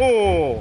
Oh!